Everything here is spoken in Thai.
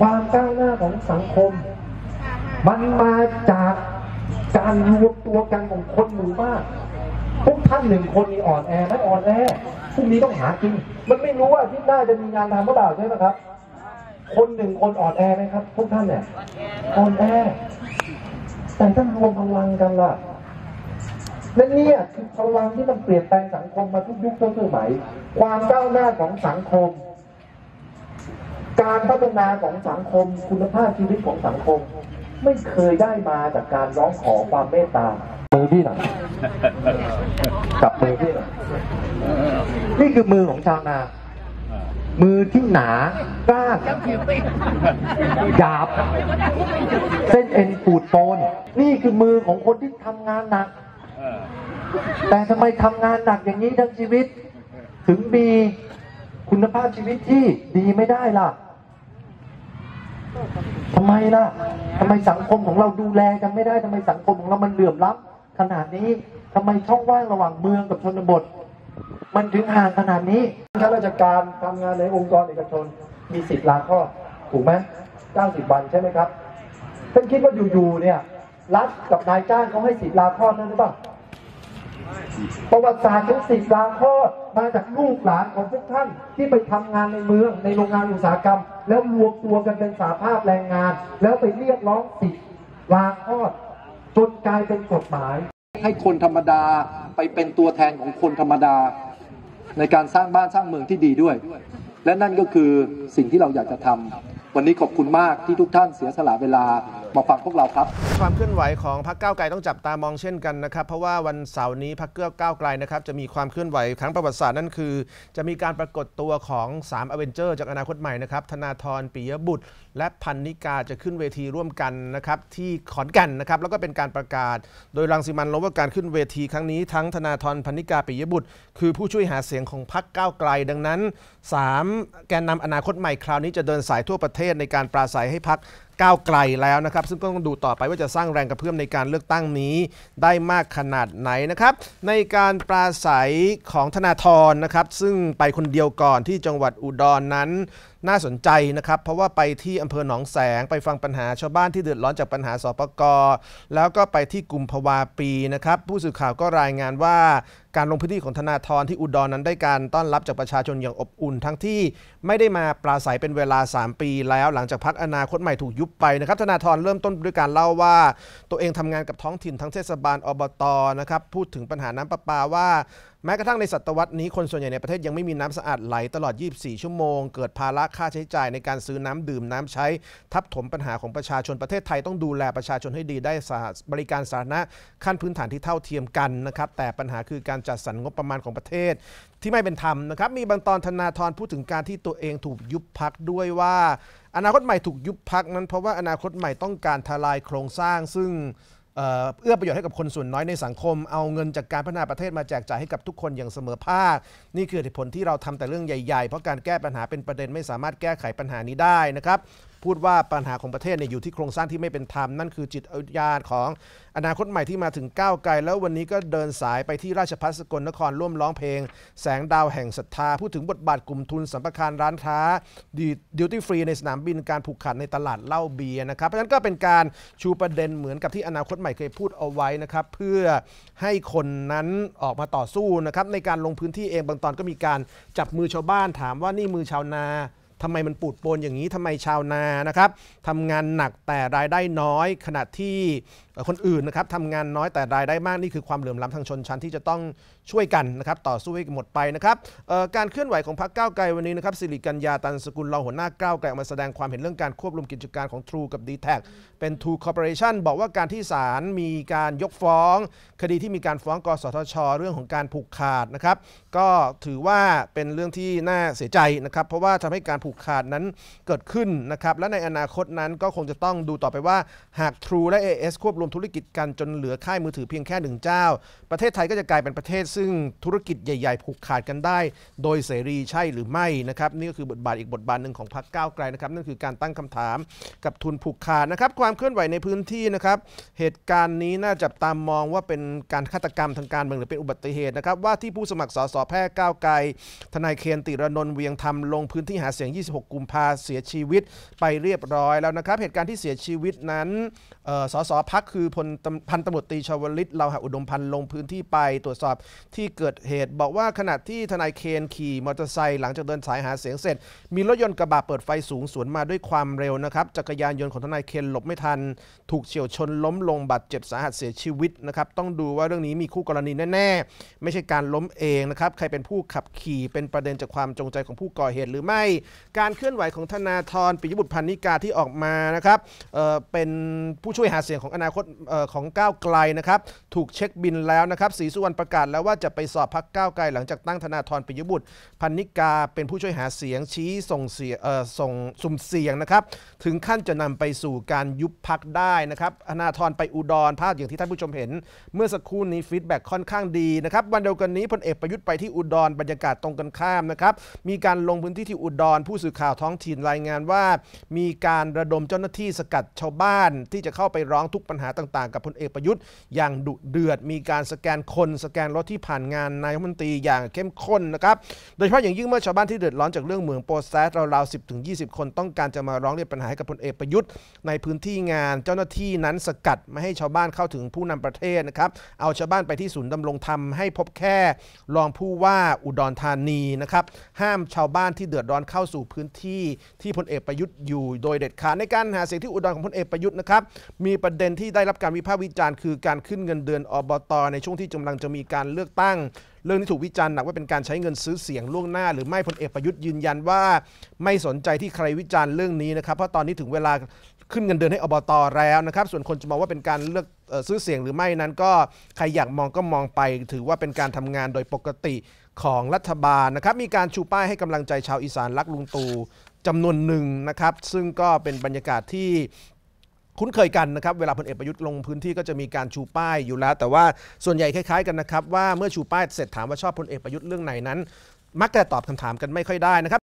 ความก้าวหน้าของสังคมมันมาจากการรวมตัวกันของคนหมู่มากพวกท่านหนึ่งคนนี่อ่อนแอไม่อ่อนแอพรุ่งนี้ต้องหากินมันไม่รู้ว่าที่หน้าจะมีงานทำหรือเปล่าใช่ไหมครับคนหนึ่งคนอ่อนแอไหมครับพวกท่านเนี่ยอ่อนแอแต่ถ้ารวมพลังกันล่ะและเนี่ยคือพลังที่มันเปลี่ยนแปลงสังคมมาทุกยุคทุกสมัยความก้าวหน้าของสังคมการพัฒนาของสังคมคุณภาพชีวิตของสังคมไม่เคยได้มาจากการร้องขอความเมตตามือพี่หน่อยจับมือพี่หน่อยนี่คือมือของชาวนามือที่หนากล้าหยาบเส้นเอ็นปูดโปนนี่คือมือของคนที่ทำงานหนักแต่ทำไมทำงานหนักอย่างนี้ทั้งชีวิตถึงมีคุณภาพชีวิตที่ดีไม่ได้ล่ะทำไมล่ะทำไมสังคมของเราดูแลกันไม่ได้ทำไมสังคมของเรามันเหลื่อมล้ำขนาดนี้ทำไมช่องว่างระหว่างเมืองกับชนบทมันถึงห่างขนาดนี้ข้าราชการทำงานในองค์กรเอกชนมีสิทธิ์ลาคลอดถูกไหม90วันใช่ไหมครับท่านคิดว่าอยู่ๆเนี่ยรัฐกับนายจ้างเขาให้สิทธิ์ลาคลอดนั่นหรือเปล่าประวัติศาสตร์ของสิทธิ์ลาคลอดมาจากลูกหลานของพวกท่านที่ไปทำงานในเมืองในโรงงานอุตสาหกรรมแล้วรวมตัวกันเป็นสหภาพแรงงานแล้วไปเรียกร้องสิทธิ์ลาคลอดจนกลายเป็นกฎหมายให้คนธรรมดาไปเป็นตัวแทนของคนธรรมดาในการสร้างบ้านสร้างเมืองที่ดีด้วยและนั่นก็คือสิ่งที่เราอยากจะทำวันนี้ขอบคุณมากที่ทุกท่านเสียสละเวลามาฟังพวกเราครับความเคลื่อนไหวของพรรคก้าวไกลต้องจับตามองเช่นกันนะครับเพราะว่าวันเสาร์นี้พรรคก้าวไกลนะครับจะมีความเคลื่อนไหวครั้งประวัติศาสตร์นั่นคือจะมีการปรากฏตัวของ3อเวนเจอร์จากอนาคตใหม่นะครับธนาธรปิยบุตรและพันนิกาจะขึ้นเวทีร่วมกันนะครับที่ขอนแก่นนะครับแล้วก็เป็นการประกาศโดยรังสิมันต์ โรมว่าการขึ้นเวทีครั้งนี้ทั้งธนาธรพันนิกาปิยบุตรคือผู้ช่วยหาเสียงของพรรคก้าวไกลดังนั้น3แกนนำอนาคตใหม่คราวนี้จะเดินสายทั่วประเทศในการปราศัยให้พรรคก้าวไกลแล้วนะครับซึ่งก็ต้องดูต่อไปว่าจะสร้างแรงกระเพื่อมในการเลือกตั้งนี้ได้มากขนาดไหนนะครับในการปราศัยของธนาธรนะครับซึ่งไปคนเดียวก่อนที่จังหวัดอุดร นั้นน่าสนใจนะครับเพราะว่าไปที่อำเภอหนองแสงไปฟังปัญหาชาวบ้านที่เดือดร้อนจากปัญหาสปก.แล้วก็ไปที่กุมภาวาปีนะครับผู้สื่อข่าวก็รายงานว่าการลงพื้นที่ของธนาธรที่อุดร นั้นได้การต้อนรับจากประชาชนอย่างอบอุ่นทั้งที่ไม่ได้มาปราศัยเป็นเวลา3ปีแล้วหลังจากพรรคอนาคตใหม่ถูกยุบไปนะครับธนาธรเริ่มต้นด้วยการเล่าว่าตัวเองทำงานกับท้องถิ่นทั้งเทศบาลอบต.นะครับพูดถึงปัญหาน้ำประปาว่าแม้กระทั่งในศตวรรษนี้คนส่วนใหญ่ในประเทศยังไม่มีน้ำสะอาดไหลตลอด24ชั่วโมงเกิดภาระค่าใช้จ่ายในการซื้อน้ำดื่มน้ำใช้ทับถมปัญหาของประชาชนประเทศไทยต้องดูแลประชาชนให้ดีได้บริการสาธารณะขั้นพื้นฐานที่เท่าเทียมกันนะครับแต่ปัญหาคือการจัดสรรงบประมาณของประเทศที่ไม่เป็นธรรมนะครับมีบางตอนธนาธรพูดถึงการที่ตัวเองถูกยุบพรรคด้วยว่าอนาคตใหม่ถูกยุบพรรคนั้นเพราะว่าอนาคตใหม่ต้องการทลายโครงสร้างซึ่งเอื้อประโยชน์ให้กับคนส่วนน้อยในสังคมเอาเงินจากการพัฒนาประเทศมาแจกจ่ายให้กับทุกคนอย่างเสมอภาคนี่คือเหตุผลที่เราทำแต่เรื่องใหญ่ๆเพราะการแก้ปัญหาเป็นประเด็นไม่สามารถแก้ไขปัญหานี้ได้นะครับพูดว่าปัญหาของประเทศเนี่ยอยู่ที่โครงสร้างที่ไม่เป็นธรรมนั่นคือจิตวิญญาณของอนาคตใหม่ที่มาถึงก้าวไกลแล้ววันนี้ก็เดินสายไปที่ราชภัฏสกลนครร่วมร้องเพลงแสงดาวแห่งศรัทธาพูดถึงบทบาทกลุ่มทุนสัมปทานร้านค้าดิวตี้ฟรีในสนามบินการผูกขาดในตลาดเหล้าเบียร์นะครับเพราะฉะนั้นก็เป็นการชูประเด็นเหมือนกับที่อนาคตใหม่เคยพูดเอาไว้นะครับเพื่อให้คนนั้นออกมาต่อสู้นะครับในการลงพื้นที่เองบางตอนก็มีการจับมือชาวบ้านถามว่านี่มือชาวนาทำไมมันปูดโปนอย่างนี้ทำไมชาวนานะครับทำงานหนักแต่รายได้น้อยขณะที่คนอื่นนะครับทำงานน้อยแต่รายได้มากนี่คือความเหลื่อมล้ำทางชนชั้นที่จะต้องช่วยกันนะครับต่อสู้ให้หมดไปนะครับการเคลื่อนไหวของพรรคก้าวไกลวันนี้นะครับสิริกัญญาตันสกุลรองหัวหน้าก้าวไกลออกมาแสดงความเห็นเรื่องการควบรวมกิจการของ True กับ DTAC เป็น True Corporation บอกว่าการที่ศาลมีการยกฟ้องคดีที่มีการฟ้องกสทช.เรื่องของการผูกขาดนะครับก็ถือว่าเป็นเรื่องที่น่าเสียใจนะครับเพราะว่าทำให้การผูกขาดนั้นเกิดขึ้นนะครับและในอนาคตนั้นก็คงจะต้องดูต่อไปว่าหาก True และ AS ควบรวมธุรกิจกันจนเหลือค่ายมือถือเพียงแค่1 เจ้าประเทศไทยก็จะกลายเป็นประเทศ ซึ่งธุรกิจใหญ่ๆผูกขาดกันได้โดยเสรีใช่หรือไม่นะครับนี่ก็คือบทบาทอีกบทบาทหนึ่งของพรรคก้าวไกลนะครับนั่นคือการตั้งคำถามกับทุนผูกขาดนะครับความเคลื่อนไหวในพื้นที่นะครับเหตุการณ์นี้น่าจับตามองว่าเป็นการฆาตกรรมทางการเมืองหรือเป็นอุบัติเหตุนะครับว่าที่ผู้สมัครสสแพร่ก้าวไกลทนายเคนติรนนท์เวียงธรรมลงพื้นที่หาเสียง26กุมภาเสียชีวิตไปเรียบร้อยแล้วนะครับเหตุการณ์ที่เสียชีวิตนั้นสสพรรคคือพันตำรวจตรีชวลิตเลาหะอุดมพันธ์ลงพื้นที่ไปตรวจสอบที่เกิดเหตุบอกว่าขณะที่ทนายเคนขี่มอเตอร์ไซค์หลังจากเดินสายหาเสียงเสร็จมีรถยนต์กระบะเปิดไฟสูงสวนมาด้วยความเร็วนะครับจักรยานยนต์ของทนายเคนหลบไม่ทันถูกเฉี่ยวชนล้มลงบาดเจ็บสาหัสเสียชีวิตนะครับต้องดูว่าเรื่องนี้มีคู่กรณีแน่ๆไม่ใช่การล้มเองนะครับใครเป็นผู้ขับขี่เป็นประเด็นจากความจงใจของผู้ก่อเหตุหรือไม่การเคลื่อนไหวของธนาธรปิยบุตรพรรณิกาที่ออกมานะครับเป็นผู้ช่วยหาเสียงของอนาคตของก้าวไกลนะครับถูกเช็คบินแล้วนะครับศรีสุวรรณประกาศแล้วว่าจะไปสอบพรรคก้าวไกลหลังจากตั้งธนาธรปิยบุตรพรรณิกาเป็นผู้ช่วยหาเสียงชี้ส่งสุ่มเสียงนะครับถึงขั้นจะนำไปสู่การยุบพรรคได้นะครับธนาธรไปอุดรภาพอย่างที่ท่านผู้ชมเห็นเมื่อสักครู่นี้ฟีดแบ็กค่อนข้างดีนะครับวันเดียวกันนี้พลเอกประยุทธ์ไปที่อุดรบรรยากาศตรงกันข้ามนะครับมีการลงพื้นที่ที่อุดรผู้สื่อข่าวท้องถิ่นรายงานว่ามีการระดมเจ้าหน้าที่สกัดชาวบ้านที่จะเข้าไปร้องทุกปัญหาต่างๆกับพลเอกประยุทธ์อย่างดุเดือดมีการสแกนคนสแกนรถที่ผ่านงานนายกรัฐมนตรีอย่างเข้มข้นนะครับโดยเฉพาะอย่างยิ่งเมื่อชาวบ้านที่เดือดร้อนจากเรื่องเหมืองโปรแซสราวๆ 10-20 คนต้องการจะมาร้องเรียนปัญหาให้กับพลเอกประยุทธ์ในพื้นที่งานเจ้าหน้าที่นั้นสกัดไม่ให้ชาวบ้านเข้าถึงผู้นำประเทศนะครับเอาชาวบ้านไปที่ศูนย์ดำรงธรรมให้พบแค่รองผู้ว่าอุดรธานีนะครับห้ามชาวบ้านที่เดือดร้อนเข้าสู่พื้นที่ที่พลเอกประยุทธ์อยู่โดยเด็ดขาดในการหาเสียงที่อุดรของพลเอกประยุทธ์นะครับมีประเด็นที่ได้รับการวิพากษ์วิจารณ์คือการขึ้นเงินเดือนอบต.ในช่วงที่กำลังจะมีการเลือกตั้งเรื่องนี้ถูกวิจารณ์หนักว่าเป็นการใช้เงินซื้อเสียงล่วงหน้าหรือไม่พลเอกประยุทธ์ยืนยันว่าไม่สนใจที่ใครวิจารณ์เรื่องนี้นะครับเพราะตอนนี้ถึงเวลาขึ้นเงินเดือนให้อบต.แล้วนะครับส่วนคนจะมองว่าเป็นการเลือกซื้อเสียงหรือไม่นั้นก็ใครอยากมองก็มองไปถือว่าเป็นการทำงานโดยปกติของรัฐบาลนะครับมีการชูป้ายให้กำลังใจชาวอีสานรักลุงตู่จำนวนหนึ่งนะครับซึ่งก็เป็นบรรยากาศที่คุ้นเคยกันนะครับเวลาพลเอกประยุทธ์ลงพื้นที่ก็จะมีการชูป้ายอยู่แล้วแต่ว่าส่วนใหญ่คล้ายๆกันนะครับว่าเมื่อชูป้ายเสร็จถามว่าชอบพลเอกประยุทธ์เรื่องไหนนั้นมักจะตอบคำถามกันไม่ค่อยได้นะครับ